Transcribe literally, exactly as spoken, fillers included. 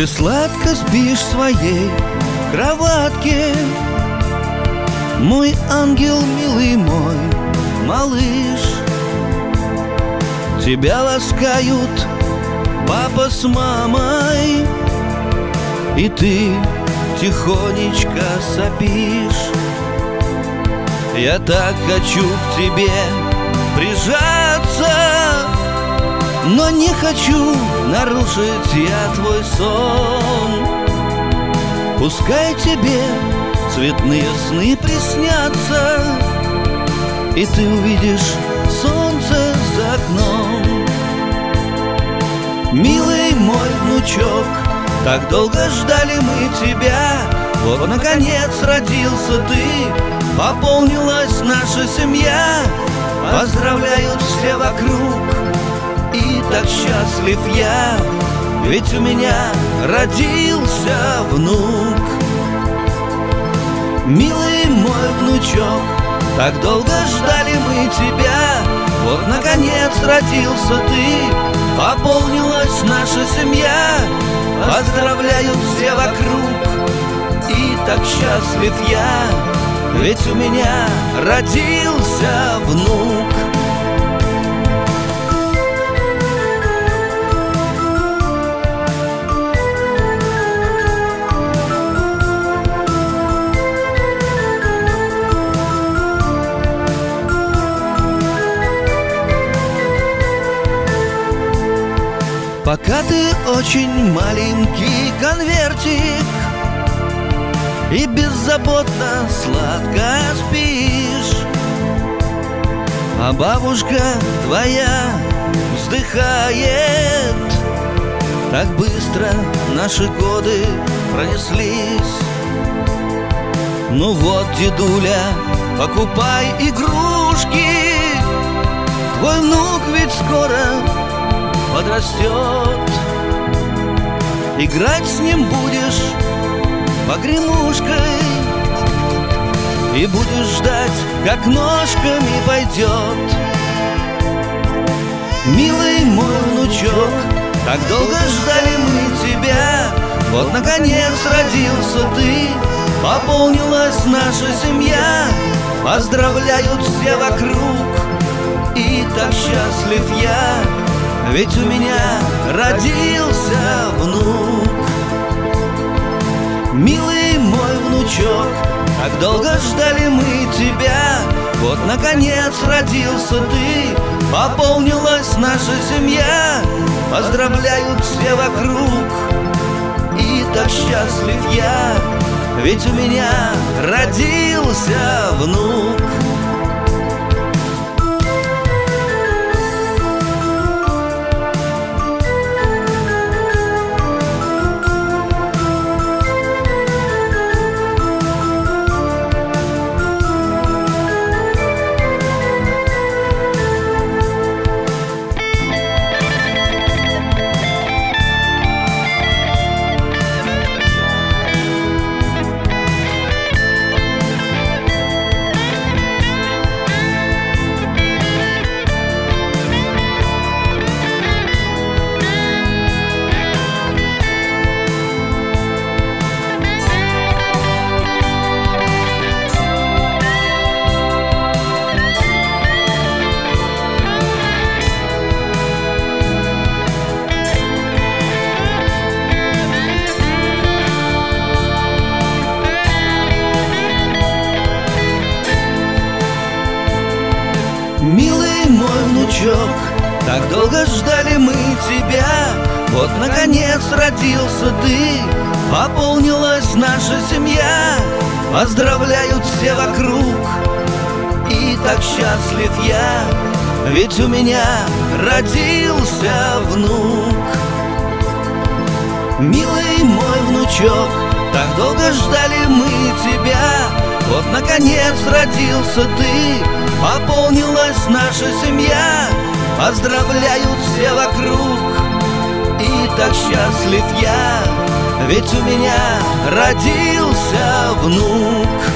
Ты сладко спишь в своей кроватке, мой ангел, милый мой малыш. Тебя ласкают папа с мамой, и ты тихонечко сопишь. Я так хочу к тебе прижаться, но не хочу нарушить я твой сон. Пускай тебе цветные сны приснятся, и ты увидишь солнце за окном. Милый мой внучок, так долго ждали мы тебя. Вот наконец родился ты, пополнилась наша семья. Поздравляют все вокруг, и так счастлив я, ведь у меня родился внук. Милый мой внучок, так долго ждали мы тебя. Вот наконец родился ты, пополнилась наша семья. Поздравляют все вокруг, и так счастлив я, ведь у меня родился внук. Пока ты очень маленький конвертик и беззаботно сладко спишь, а бабушка твоя вздыхает. Так быстро наши годы пронеслись. Ну вот, дедуля, покупай игрушки, твой внук ведь скоро подрастет. Играть с ним будешь погремушкой и будешь ждать, как ножками пойдет. Милый мой внучок, так долго ждали мы тебя. Вот наконец родился ты, пополнилась наша семья. Поздравляют все вокруг, и так счастлив я, ведь у меня родился внук. Милый мой внучок, так долго ждали мы тебя. Вот наконец родился ты, пополнилась наша семья. Поздравляют все вокруг, и так счастлив я, ведь у меня родился внук. Так долго ждали мы тебя, вот наконец родился ты, пополнилась наша семья. Поздравляют все вокруг, и так счастлив я, ведь у меня родился внук. Милый мой внучок, так долго ждали мы тебя. Вот наконец родился ты, пополнилась наша семья. Поздравляют все вокруг, и так счастлив я, ведь у меня родился внук.